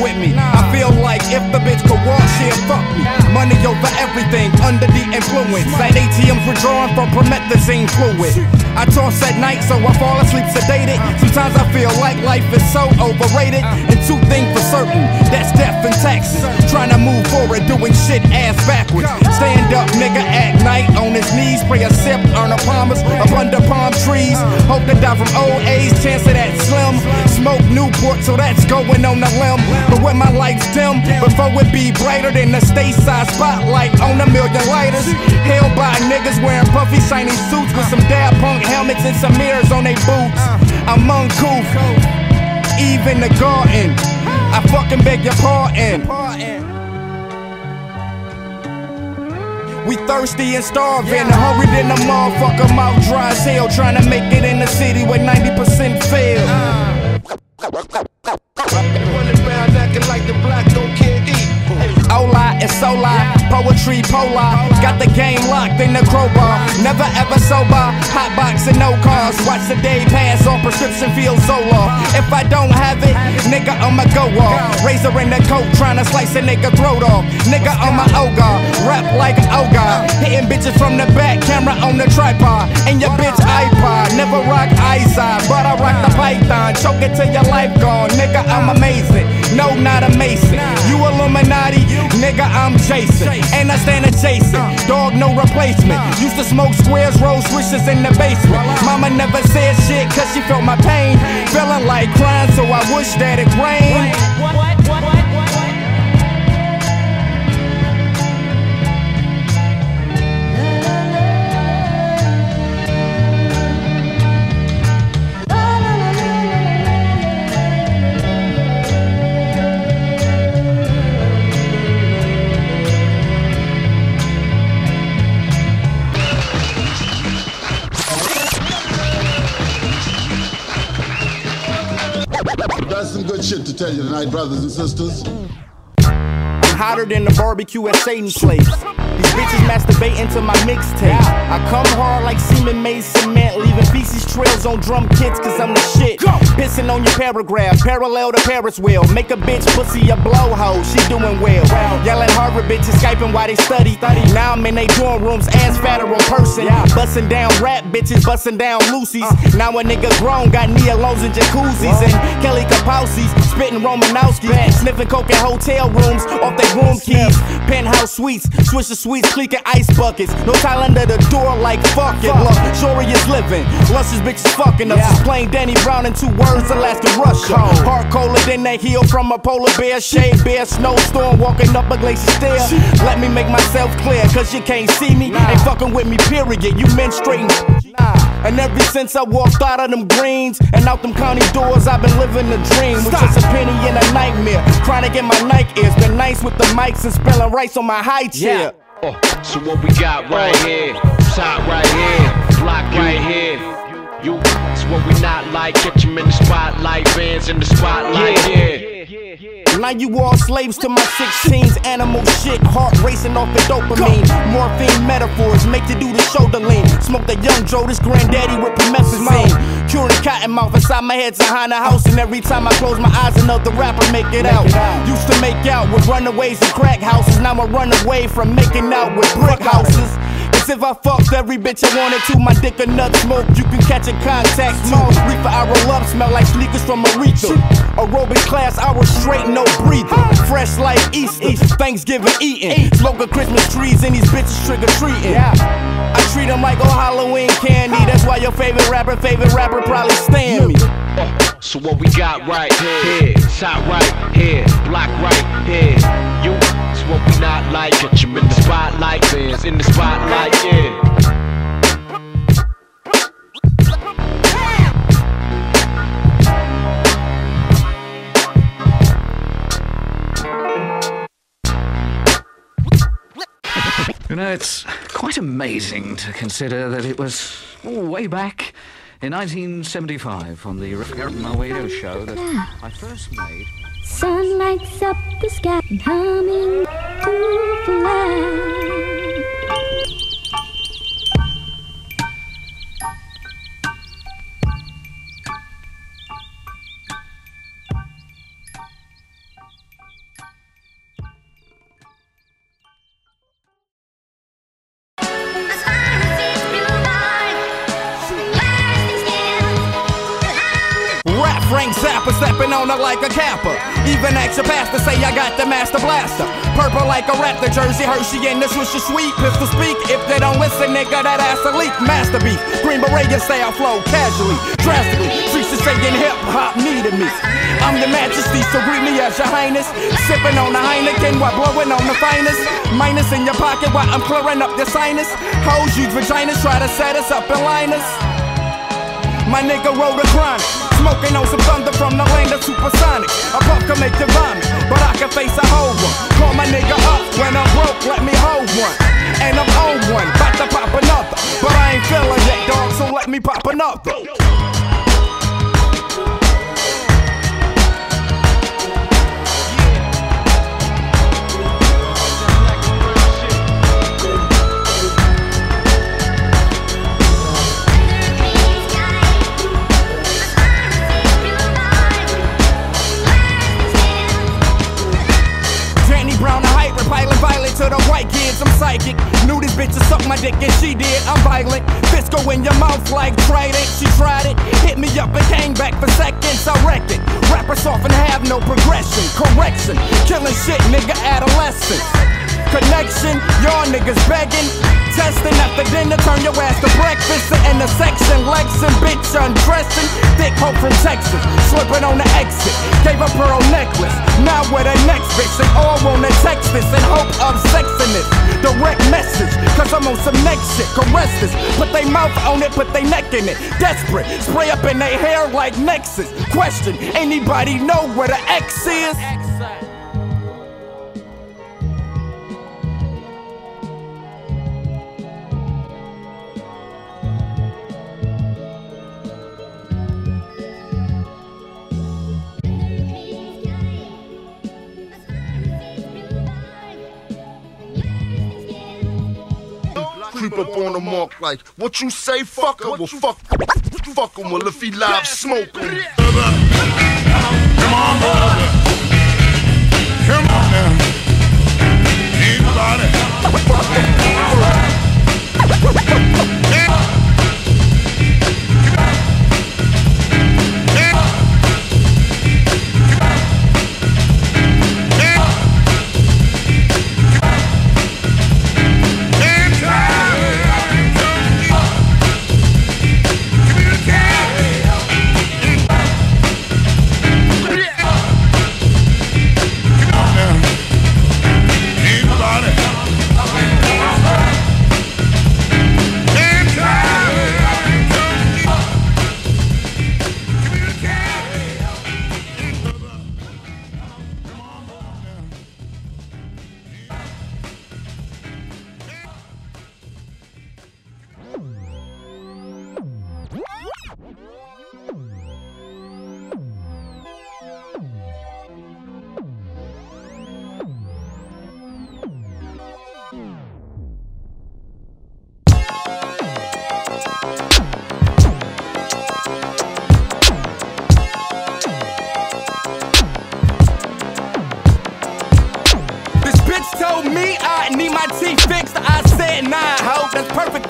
With me. I feel like if the bitch could walk, she'd fuck me. Money over everything, under the influence. At ATMs withdrawn from promethazine fluid. I toss at night, so I fall asleep sedated. Sometimes I feel like life is so overrated. And two things for certain, that's death and taxes. Trying to move forward, doing shit ass backwards. Stand up, nigga, at night, on his knees. Pray a sip, earn a promise, up under palm trees. Hope to die from old age, chance of that slim. Smoke Newport, so that's going on the limb. But when my light's dim, before it be brighter than the stateside spotlight on a million lighters. Held by niggas wearing puffy shiny suits with some dab punk helmets and some mirrors on they boots. I'm uncouth, even the garden. I fucking beg your pardon. We thirsty and starving, hurried in the motherfucker, mouth dry as hell, trying to make it in the city where 90% fail. Ola and sola, poetry polar. Got the game locked in the crowbar. Never ever sober, hot box and no cars. Watch the day pass on prescription field Zola. If I don't have it, nigga, I'ma go off. Razor in the coat, tryna slice a nigga throat off. Nigga, on my ogre, rap like an ogre. Hitting bitches from the back, camera on the tripod. And your bitch iPod, never rock eyeside, but I rock the python. Choke it till your life gone, nigga, I'm amazing. No, not a Mason. You Illuminati, nigga, I'm Jason. And I stand adjacent, dog, no replacement. Used to smoke squares, roll swishes in the basement. Mama never said shit, cause she felt my pain. Feeling like crying, so I wish that it rained. Some good shit to tell you tonight, brothers and sisters. I'm hotter than the barbecue at Satan's place. These bitches masturbating to my mixtape. I come hard like semen made cement, leaving feces trails on drum kits, cause I'm the shit. Pissing on your paragraph, parallel to Paris wheel. Make a bitch pussy a blowhole, she doing well. Yelling Harvard bitches, Skyping while they study. Now I'm in they dorm rooms, ass fatter on person. Busting down rap bitches, busting down Lucy's. Now a nigga grown, got Neolo's and jacuzzis. And Kelly Kapowski's, spitting Romanowski. Sniffing coke in hotel rooms, off their room keys. Penthouse suites, swishes sweets, cleaking ice buckets. No tile under the door like fuck it. Luxurious living, luscious bitches fucking us. It's plain Danny Brown in 2 words, Alaska, Russia. Heart colder than that heel from a polar bear. Shade bear, snowstorm, walking up a glacier stair. Let me make myself clear, cause you can't see me. Ain't fucking with me, period. You menstruating. And ever since I walked out of them greens and out them county doors, I've been living a dream. With just a penny and a nightmare. Chronic in my Nike ears. Been nice with the mics and spilling rice on my high chair. So what we got right here, top right here, block right here. It's what we not like. Get you in the spotlight, bands in the spotlight. Now you all slaves to my 16s. Animal shit, heart racing off the dopamine. Morphine metaphors, make the dude a shoulder lean. Smoke the young Joe, this granddaddy with promethazine. Curing cotton mouth inside my head's behind the house. And every time I close my eyes, another rapper make it out. Used to make out with runaways and crack houses. Now I run away from making out with brick houses. If I fucked every bitch I wanted to, my dick a nut smoke, you can catch a contact. Small reefer, I roll up, smell like sneakers from Aretha. Aerobic class, I was straight, no breather. Fresh like Easter, Thanksgiving eating. Smoking Christmas trees and these bitches trick-or-treating. I treat them like old Halloween candy. That's why your favorite rapper probably stand me. So what we got right here, side right here, block right here. You, it's what we not like, get you in the spotlight, fans in the spotlight, yeah. You know, it's quite amazing to consider that it was way back in 1975 on the radio show that I first made. Sun lights up the sky and humming to Frank Zappa stepping on her like a kappa. Even action pastor say I got the master blaster. Purple like a raptor, Jersey Hershey and the Swisher Sweet. Pistol speak, if they don't listen, nigga, that ass a leak. Master beat, Green Beret, you say I flow casually, drastically. She's just saying hip-hop needed me. I'm the majesty, so greet me as your highness. Sipping on the Heineken while blowing on the finest. Minus in your pocket while I'm clearing up your sinus. Hoes use vaginas, try to set us up in liners. My nigga rode a chronic, smoking on some thunder from the land of supersonic. A buck can make you vomit, but I can face a whole one. Call my nigga up when I'm broke, let me hold one. And I'm on one, about to pop another. But I ain't feeling yet, dog, so let me pop another. Psychic. Knew this bitch to suck my dick and she did, I'm violent. Fisco in your mouth like Trident, she tried it. Hit me up and came back for seconds, I wrecked it. Rappers often have no progression, correction. Killing shit, nigga, adolescence. Connection, y'all niggas begging. Testing after dinner, turn your ass to breakfast. The intersection, Lexin', bitch undressing. Thick hope from Texas, slipping on the exit. Gave a pearl necklace, now where the next bitch. They all wanna text this and hope I'm sexing it. Direct message, cause I'm on some next shit. Caress this, put they mouth on it, put they neck in it. Desperate, spray up in they hair like Nexus. Question, anybody know where the X is? Creep up on the mark like, what you say, fuck him, well fuck him, well if he live, smoke him. Come on, boy. Come on now. Anybody.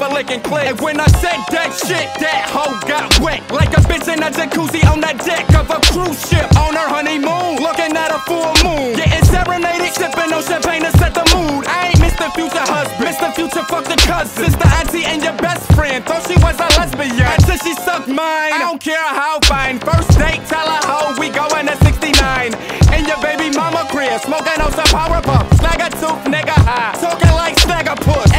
public and click. And when I said that shit, that hoe got wet like a bitch in a jacuzzi on the deck of a cruise ship on her honeymoon, looking at a full moon, getting serenaded, sipping on champagne to set the mood. I ain't Mr. Future husband, Mr. Future fuck the cousins, the auntie and your best friend. Thought she was a lesbian until she sucked mine. I don't care how fine. First date, tell her hoe we going to 69 in your baby mama crib, smoking on some power pump, snag a tooth nigga high, talking like snagger puss.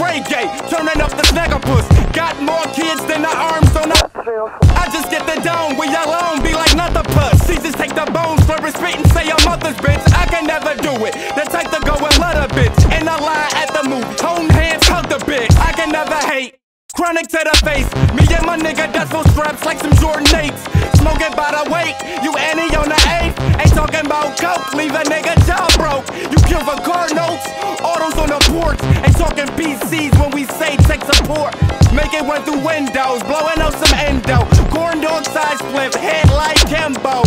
Reggae, turning up the snagger puss. Got more kids than the arms on the. I just get the dome, we alone, be like nothing puss. She just take the bones, slurp spit and say your mother's bitch. I can never do it. The type to go and let a bitch. And I lie at the movie, holding hands, hug the bitch. I can never hate. Chronic to the face. Me and my nigga, that's those straps like some Jordan 8s. Smoking by the weight, you Annie on the 8th. Ain't talking about coke, leave a nigga jaw broke. You give a car notes, autos on the porch. Talking PCs when we say tech support. Make it run through windows, blowing out some endo. Corn dog side flip, head like Kimbo.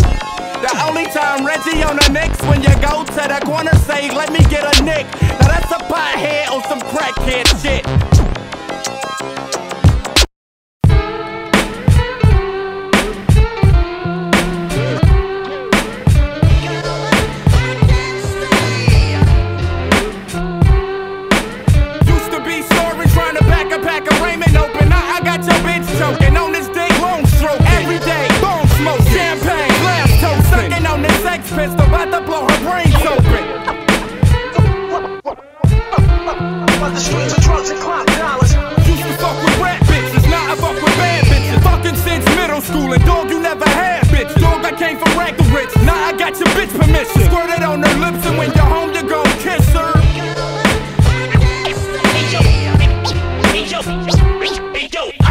The only time Reggie on the Knicks, when you go to the corner say, let me get a nick. Now that's a pothead on some crackhead shit. About to blow her brains open. About the streets of drugs and clock dollars. Used to fuck with rat bitches, now I fuck with bad bitches. Fucking since middle school, and dog, you never had bitches. Dog, I came from rack to rich, now I got your bitch permission. Squirted on her lips, and when you're home, you gon' kiss her. I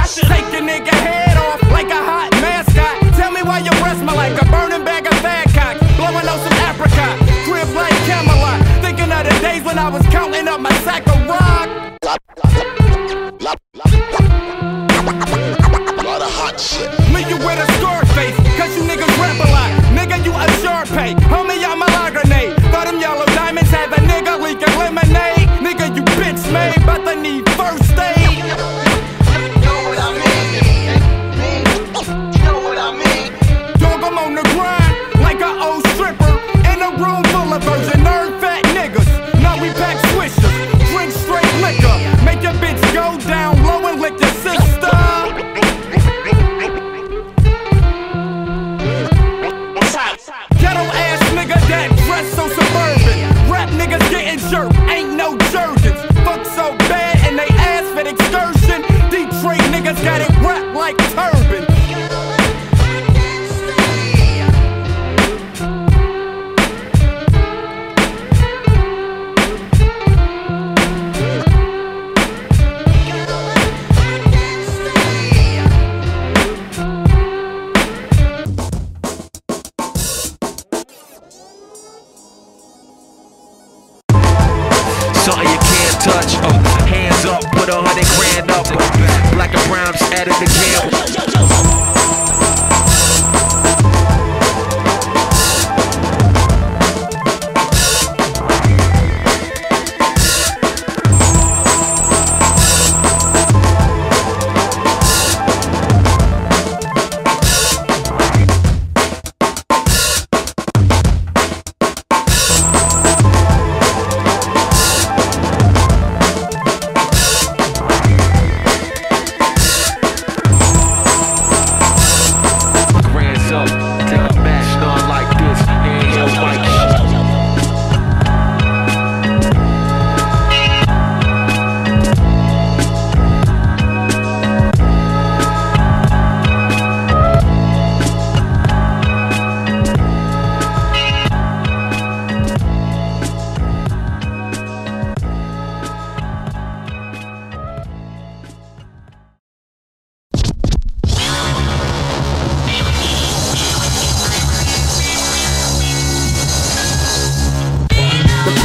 should take your nigga head off like a hot mascot. Tell me why you rest me like a burning bag of fat cock. Blowing out some apricot, crib like Camelot. Thinking of the days when I was counting up my sack of rock. Lot of hot shit. Me, you with a scar face, cause you niggas rap a lot. Nigga, you a Sharpay, homie, I'm a La Grenade. Thought them yellow diamonds have a nigga leaking lemonade. Nigga, you bitch made, but they need first aid. Know what I mean? Know what I mean? Dog, I'm on the grind. Room full of virgin nerd fat niggas. Now we pack swishers, drink straight liquor. Make your bitch go down low and lick your sister. Ghetto ass nigga that dress so suburban. Rap niggas getting jerked, ain't no jerkins. Fuck so bad and they ask for an excursion. Detroit niggas got it wrapped like turban.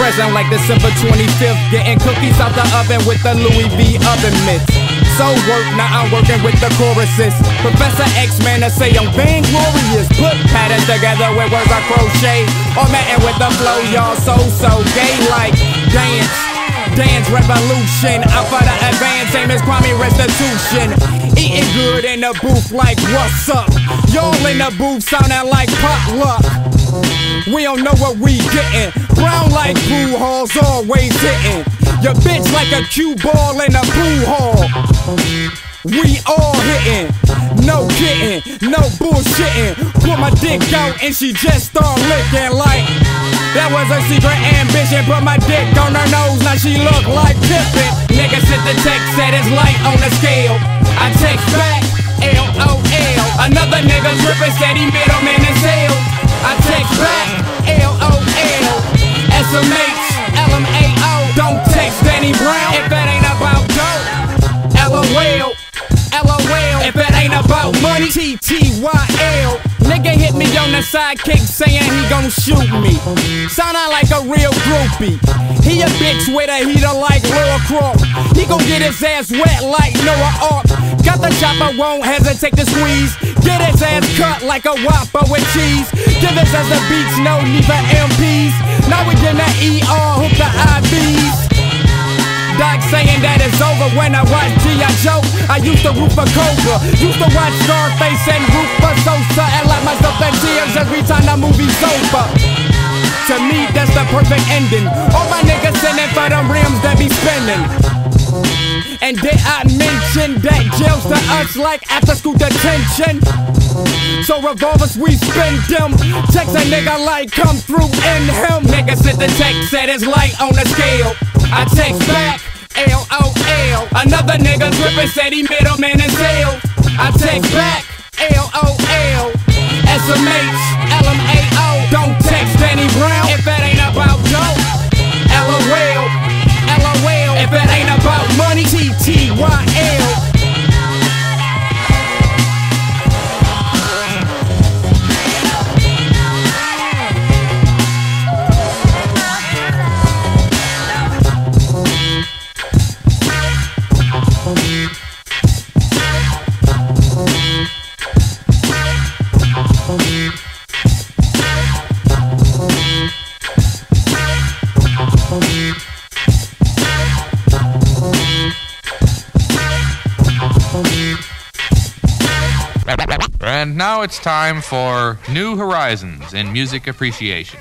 Present like December 25th, getting cookies out the oven with the Louis V oven mitts. So work, now I'm working with the choruses. Professor X man to say I'm vainglorious. Put patterns together with words I crochet. Or matting with the flow, y'all so gay like dance. dance, revolution. Out for the advance, same as Kwame restitution. Eating good in the booth like what's up? Y'all in the booth sounding like potluck. We don't know what we getting. Brown like pool halls, always hitting. Your bitch like a cue ball in a pool hall. We all hitting, no kidding, no bullshitting. Put my dick out and she just start licking like that was her secret ambition. Put my dick on her nose, now she look like Tippin'. Nigga sent the text, said it's light on the scale. I text back, LOL. Another nigga trippin', said he middleman is hell. I text back, LOL. SMH, LMAO. Don't text Danny Brown if that ain't about dope. LOL. If it ain't about money, TTYL. Nigga hit me on the sidekick saying he gon' shoot me. Soundin' like a real groupie. He a bitch with a heater like Laura Croft. He gon' get his ass wet like Noah Ark. Got the chopper, won't hesitate to squeeze. Get his ass cut like a Whopper with cheese. Give us as the beats, no need for MPs. Now we in the ER, hook the IVs. Doc saying that it's over when I watch G.I. Joe. I used to root for Cobra, used to watch Scarface and root for Sosa, and like myself in tears every time the movie's over. To me, that's the perfect ending. All my niggas sending for them rims that be spinning. And did I mention that jails to us like after school detention? So revolvers we spend them. Text a nigga like come through in him. Nigga sent the text, said it's light on the scale. I text back, LOL. Another nigga trippin', said he middleman is hell. I text back, LOL. SMH, LMAO. Don't text Danny Brown if it ain't about dope. LOL. If it ain't about money, TTYL. And now it's time for New Horizons in Music Appreciation.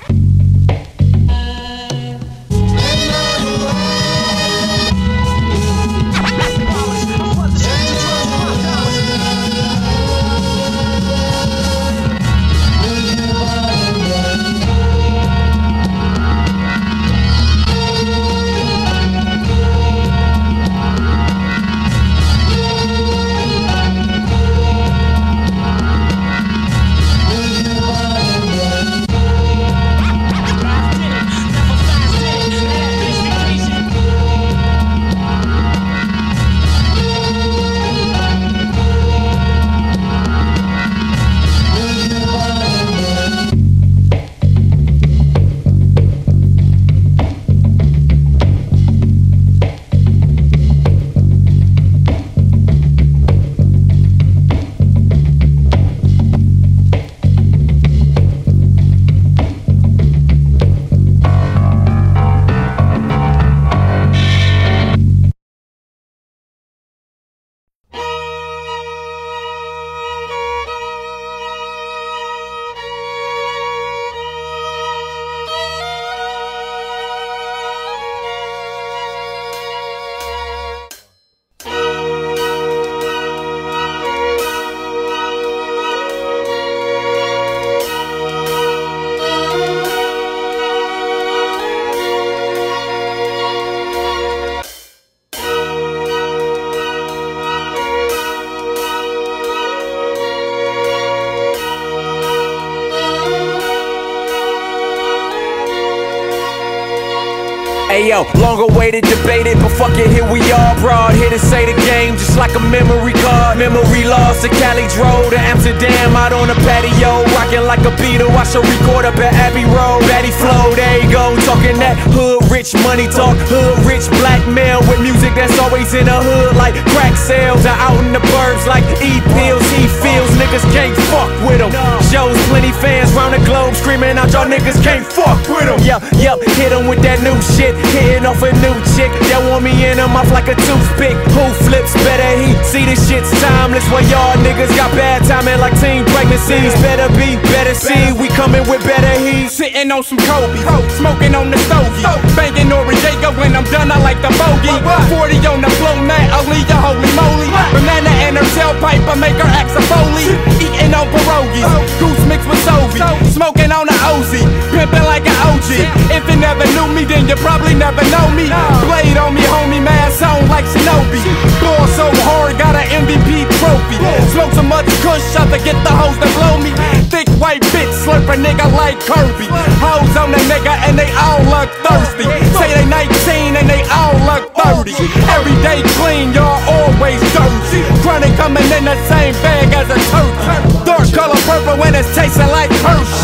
Ayo, long awaited, debated, but fuck it, here we are, broad. Here to say the game, just like a memory card. Memory lost at Cali Road, to Amsterdam, out on a patio. Rocking like a Beatle, I should record up at Abbey Road. Batty Flow, there you go, talking that hood rich money talk. Hood rich black male with music that's always in the hood, like crack sales. Out in the burbs, like E-pills, E-feels, niggas can't fuck with them. shows, plenty fans round the globe screaming out, y'all niggas can't fuck with them. Yup, yup, hit them with that new shit, hitting off a new chick. They want me in them off like a toothpick. Who flips better? He see this shit's timeless. Well, y'all niggas got bad timing like teen pregnancies. Better be, better see, we coming with better heat. Sitting on some Kobe, smoking on the stogie, banging Noriega. When I'm done, I like the bogey. 40 on the flow, man, I'll leave ya, holy moly. Banana and her tailpipe, I make her act a foley. Eating on pierogies, goose mixed with Sovi, smoking on the Ozy, pimping like an OG. If you never knew me, then you probably never know me. Blade on me, homie, man, sound like Shinobi. Ball so hard, got an MVP trophy. Smoke so much kush, shot to get the hoes to blow me. Thick white bitch, slurp a nigga like Kirby. Hoes on the nigga and they all look thirsty. Say they 19 and they all look 30. Every day clean, y'all always dirty. Chronic coming in the same bag as a turkey. Dark color purple when it's tasting like Hershey.